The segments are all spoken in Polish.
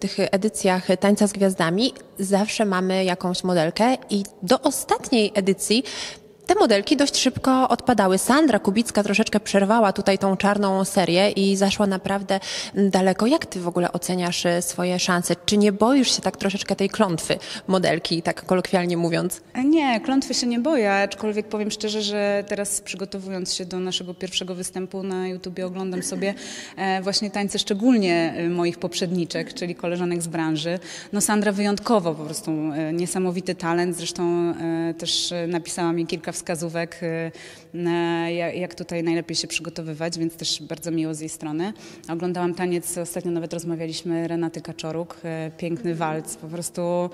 tych edycjach Tańca z Gwiazdami zawsze mamy jakąś modelkę i do ostatniej edycji te modelki dość szybko odpadały. Sandra Kubicka troszeczkę przerwała tutaj tą czarną serię i zaszła naprawdę daleko. Jak ty w ogóle oceniasz swoje szanse? Czy nie boisz się tak troszeczkę tej klątwy modelki, tak kolokwialnie mówiąc? Nie, klątwy się nie boję, aczkolwiek powiem szczerze, że teraz przygotowując się do naszego pierwszego występu na YouTubie oglądam sobie właśnie tańce szczególnie moich poprzedniczek, czyli koleżanek z branży. No Sandra wyjątkowo, po prostu niesamowity talent, zresztą też napisała mi kilka wskazówek, jak tutaj najlepiej się przygotowywać, więc też bardzo miło z jej strony. Oglądałam taniec, ostatnio nawet rozmawialiśmy, Renaty Kaczoruk, piękny walc, po prostu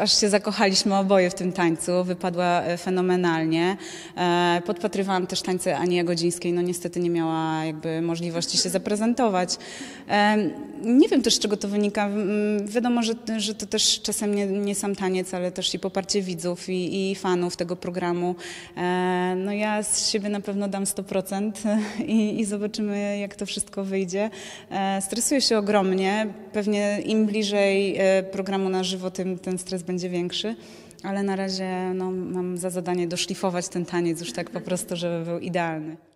aż się zakochaliśmy oboje w tym tańcu, wypadła fenomenalnie. Podpatrywałam też tańce Ani Jagodzińskiej, no niestety nie miała jakby możliwości się zaprezentować. Nie wiem też, z czego to wynika, wiadomo, że to też czasem nie sam taniec, ale też i poparcie widzów i fanów tego programu. No ja z siebie na pewno dam 100% i zobaczymy, jak to wszystko wyjdzie. Stresuję się ogromnie, pewnie im bliżej programu na żywo, tym ten stres będzie większy, ale na razie no, mam za zadanie doszlifować ten taniec już tak po prostu, żeby był idealny.